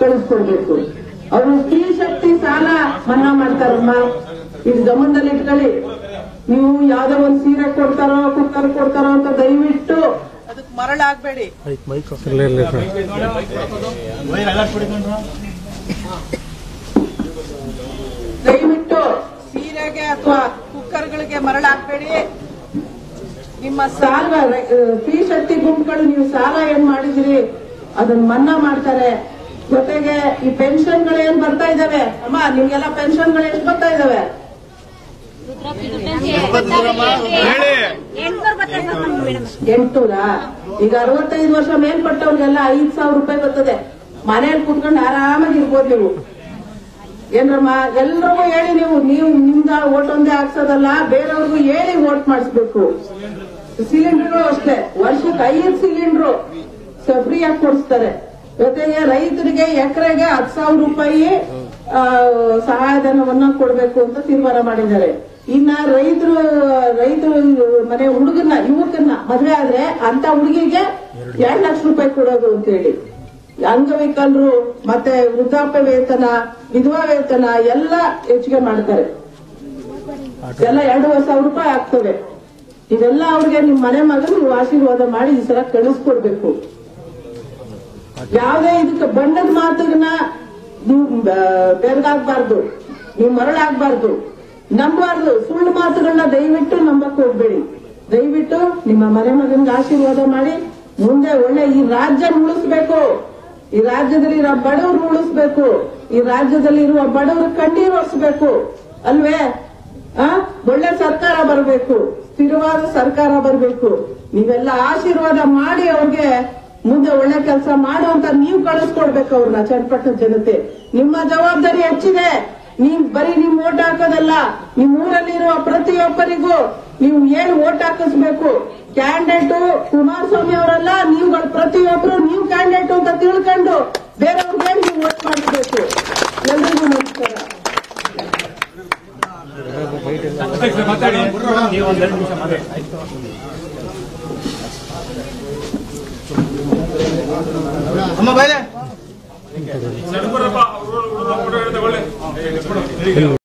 ಕಳಿಸ್ಕೊಡ್ಬೇಕು. ಅವರು ಸ್ತ್ರೀ ಶಕ್ತಿ ಸಾಲ ಮನ್ನಾ ಮಾಡ್ತಾರಮ್ಮ. ಇದು ಗಮನದಲ್ಲಿ ಇಟ್ಕೊಳ್ಳಿ. ನೀವು ಯಾವ್ದೋ ಒಂದು ಸೀರೆ ಕೊಡ್ತಾರೋ ಕೊಡ್ತಾರೋ ಅಂತ ದಯವಿಟ್ಟು ಅದಕ್ಕೆ ಮರಳಾಗಬೇಡಿ. ದಯವಿಟ್ಟು ಸೀರೆಗೆ ಅಥವಾ ಕುಕ್ಕರ್ಗಳಿಗೆ ಮರಳಾಗಬೇಡಿ. ನಿಮ್ಮ ಸಾಲ ಸ್ತ್ರೀ ಶಕ್ತಿ ಗುಂಪುಗಳು ನೀವು ಸಾಲ ಏನ್ ಮಾಡಿದಿರಿ ಅದನ್ನ ಮನ್ನಾ ಮಾಡ್ತಾರೆ. ಜೊತೆಗೆ ಈ ಪೆನ್ಷನ್ಗಳೇನ್ ಬರ್ತಾ ಇದಾವೆ ಅಮ್ಮ, ನಿಮ್ಗೆಲ್ಲ ಪೆನ್ಷನ್ಗಳು ಎಷ್ಟು ಬರ್ತಾ ಇದಾವೆ? ಎಂಟುನೂರಾ? ಈಗ 65 ವರ್ಷ ಮೇಲ್ಪಟ್ಟವ್ರಿಗೆಲ್ಲ 5,000 ರೂಪಾಯಿ ಬರ್ತದೆ. ಮನೇಲಿ ಕುತ್ಕೊಂಡು ಆರಾಮಾಗಿ ಇರ್ಬೋದು ನೀವು. ಏನ್ರಮ್ಮ, ಎಲ್ರಿಗೂ ಹೇಳಿ ನೀವು ನೀವು ನಿಮ್ದ ಓಟ್ ಒಂದೇ ಹಾಕ್ಸೋದಲ್ಲ, ಬೇರೆಯವ್ರಿಗೂ ಹೇಳಿ ಓಟ್ ಮಾಡಿಸ್ಬೇಕು. ಸಿಲಿಂಡರ್ಗಳು ಅಷ್ಟೇ, ವರ್ಷಕ್ಕೆ 5 ಸಿಲಿಂಡರ್ ಫ್ರೀ ಆಗಿ ಕೊಡಿಸ್ತಾರೆ. ಜೊತೆಗೆ ರೈತರಿಗೆ ಎಕರೆಗೆ 10,000 ರೂಪಾಯಿ ಸಹಾಯಧನವನ್ನ ಕೊಡಬೇಕು ಅಂತ ತೀರ್ಮಾನ ಮಾಡಿದ್ದಾರೆ. ಇನ್ನ ರೈತರು ಮನೆ ಯುವಕರನ್ನ ಮದುವೆ ಆದ್ರೆ ಅಂತ ಹುಡುಗಿಗೆ 2 ಲಕ್ಷ ರೂಪಾಯಿ ಕೊಡೋದು ಅಂತ ಹೇಳಿ. ಅಂಗವಿಕಲರು ಮತ್ತೆ ವೃದ್ಧಾಪ್ಯ ವೇತನ, ವಿಧವಾ ವೇತನ ಎಲ್ಲ ಹೆಚ್ಚಿಗೆ ಮಾಡ್ತಾರೆ. ಎಲ್ಲ 2,000 ರೂಪಾಯಿ ಆಗ್ತವೆ. ಇದೆಲ್ಲ ಅವ್ರಿಗೆ ನಿಮ್ಮ ಮನೆ ಮಗನ ನೀವು ಆಶೀರ್ವಾದ ಮಾಡಿ ಈ ಸಲ ಕಳಿಸ್ಕೊಡ್ಬೇಕು. ಯಾವುದೇ ಇದಕ್ಕೆ ಬಂಡದ ಮಾತನ್ನ ನೀವು ಬೆರಗಾಗಬಾರ್ದು, ನೀವು ಮರಳಾಗಬಾರ್ದು, ನಂಬಬಾರ್ದು. ಸುಳ್ಳು ಮಾತುಗಳನ್ನ ದಯವಿಟ್ಟು ನಂಬಕ್ ಹೋಗ್ಬೇಡಿ. ದಯವಿಟ್ಟು ನಿಮ್ಮ ಮನೆ ಮಗನಿಗೆ ಆಶೀರ್ವಾದ ಮಾಡಿ ಮುಂದೆ ಒಳ್ಳೆ ಈ ರಾಜ್ಯ ಉಳಿಸ್ಬೇಕು. ಈ ರಾಜ್ಯದಲ್ಲಿ ಇರೋ ಬಡವರು ಉಳಿಸ್ಬೇಕು. ಈ ರಾಜ್ಯದಲ್ಲಿ ಇರುವ ಬಡವರು ಕಣ್ಣೀರು ಒರೆಸ್ಬೇಕು ಅಲ್ವೇ? ಒಳ್ಳೆ ಸರ್ಕಾರ ಬರಬೇಕು, ಸ್ಥಿರವಾದ ಸರ್ಕಾರ ಬರಬೇಕು. ನೀವೆಲ್ಲ ಆಶೀರ್ವಾದ ಮಾಡಿ ಅವ್ರಿಗೆ ಮುಂದೆ ಒಳ್ಳೆ ಕೆಲಸ ಮಾಡುವಂತ ನೀವು ಕಳಿಸ್ಕೊಡ್ಬೇಕು ಅವ್ರನ್ನ. ಚನ್ನಪಟ್ಟಣ ಜನತೆ, ನಿಮ್ಮ ಜವಾಬ್ದಾರಿ ಹೆಚ್ಚಿದೆ. ನೀವು ಬರೀ ನೀವು ಓಟ್ ಹಾಕೋದಲ್ಲ, ನಿಮ್ಮ ಊರಲ್ಲಿರುವ ಪ್ರತಿಯೊಬ್ಬರಿಗೂ ನೀವು ಏನು ಓಟ್ ಹಾಕಿಸ್ಬೇಕು. ಕ್ಯಾಂಡಿಡೇಟು ಕುಮಾರಸ್ವಾಮಿ ಅವರಲ್ಲ, ನೀವುಗಳು ಪ್ರತಿಯೊಬ್ಬರು ನೀವು ಕ್ಯಾಂಡಿಡೇಟ್ ಅಂತ ತಿಳ್ಕೊಂಡು ಬೇರೆಯವ್ರಿಗೆ ನೀವು ಓಟ್ ಮಾಡಬೇಕು. ಎಲ್ರಿಗೂ ನಮಸ್ಕಾರ. ಅಮ್ಮ ಬಾಯ್ಲೆ.